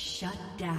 Shut down.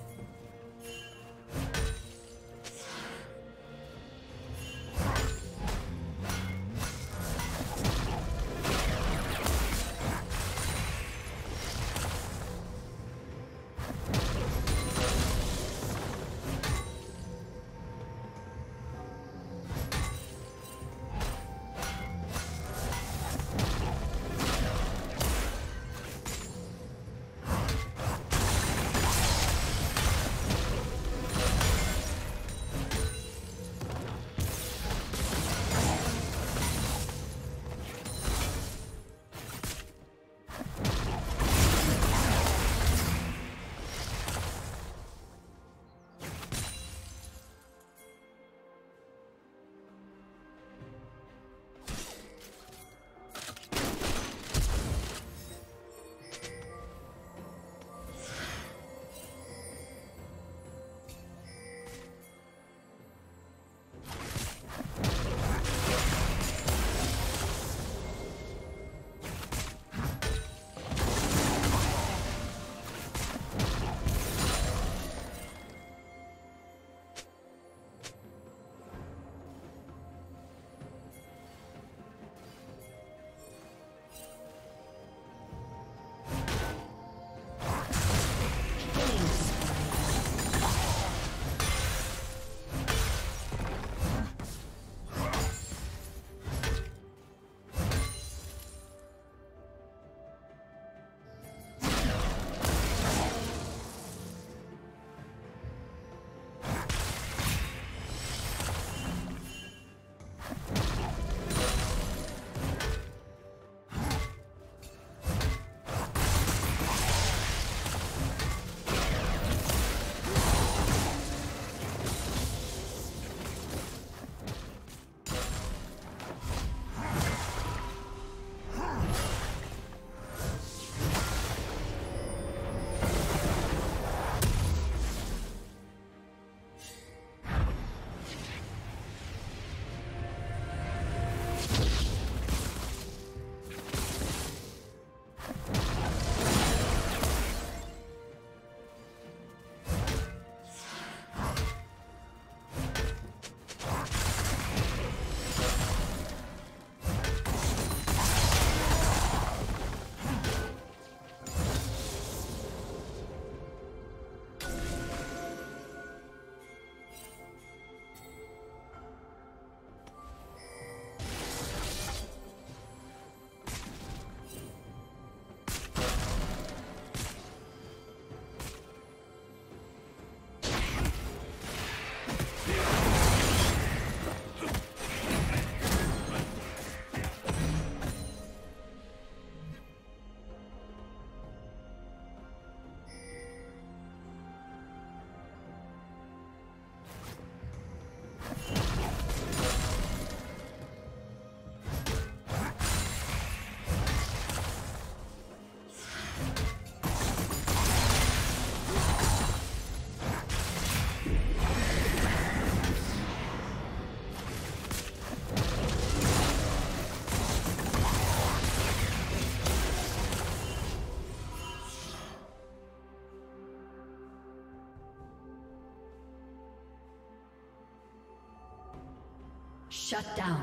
Shut down.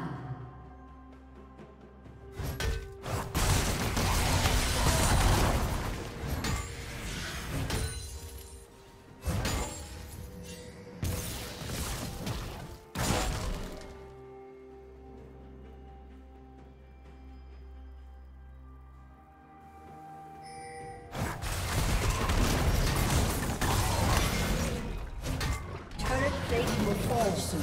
Turret plate will fall soon.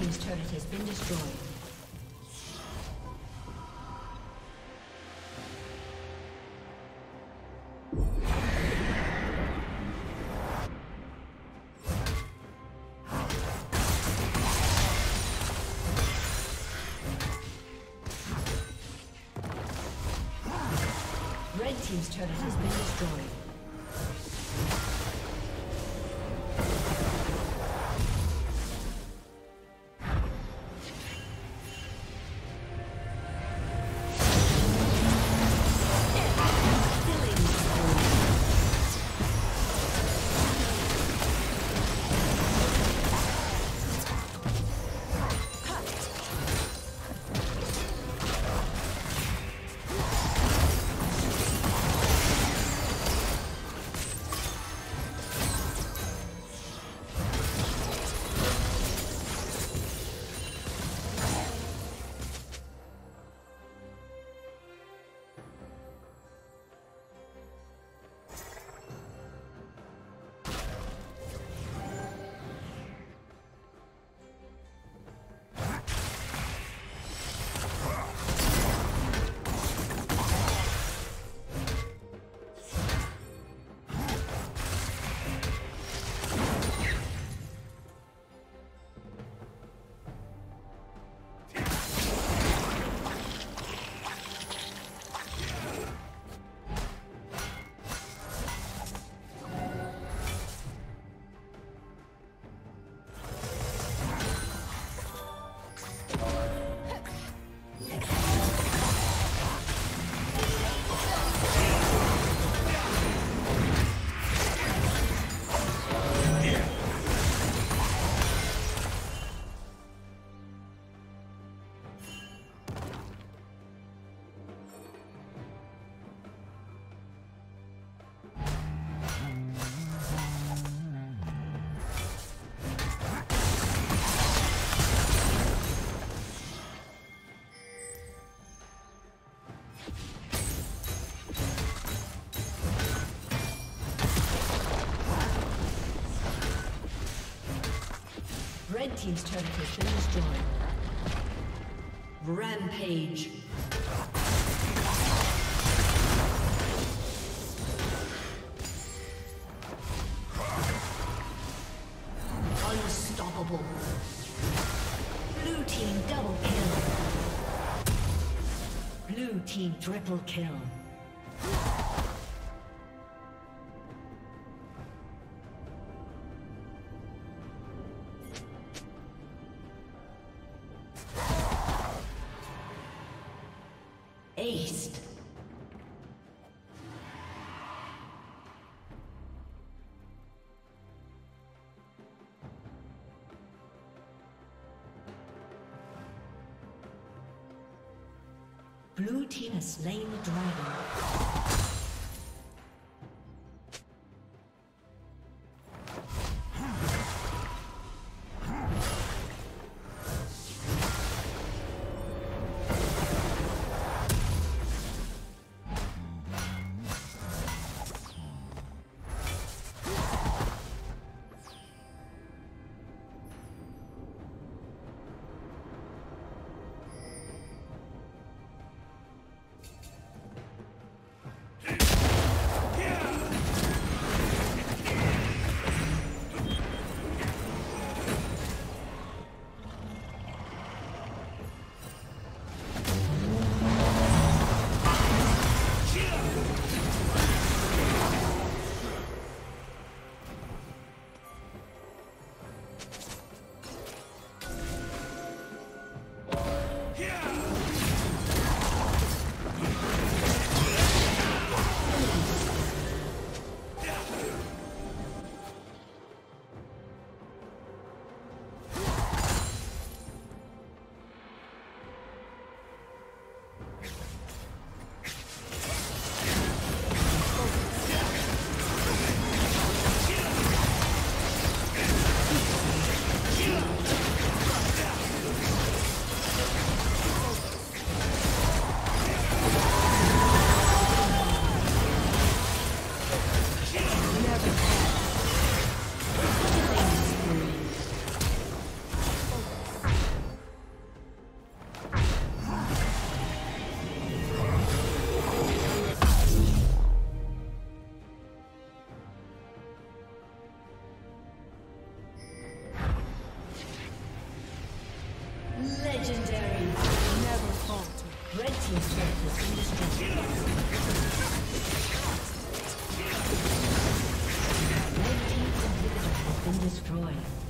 His turret has been destroyed. Red team's turret has been destroyed. Red team's turret has been destroyed. Rampage. Unstoppable. Blue team double kill. Blue team triple kill. Aced. Blue team has slain the dragon. Destroyed.